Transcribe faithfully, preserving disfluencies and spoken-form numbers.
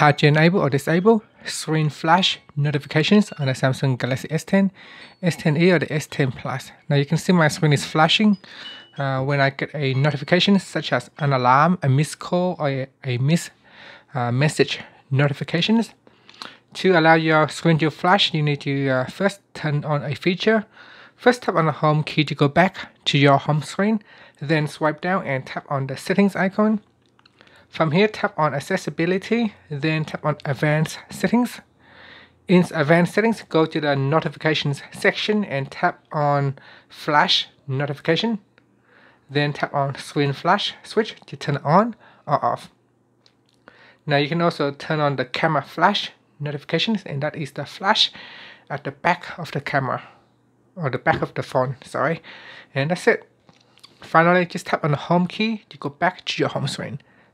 How to enable or disable screen flash notifications on the Samsung Galaxy S ten, S ten E or the S ten plus. Now you can see my screen is flashing uh, when I get a notification such as an alarm, a missed call or a, a missed uh, message notifications. To allow your screen to flash, you need to uh, first turn on a feature. First tap on the home key to go back to your home screen, then swipe down and tap on the settings icon. From here, tap on Accessibility, then tap on Advanced Settings. In Advanced Settings, go to the Notifications section and tap on Flash Notification. Then tap on Screen Flash switch to turn it on or off. Now you can also turn on the Camera Flash Notifications, and that is the flash at the back of the camera, or the back of the phone, sorry. And that's it. Finally, just tap on the Home key to go back to your home screen.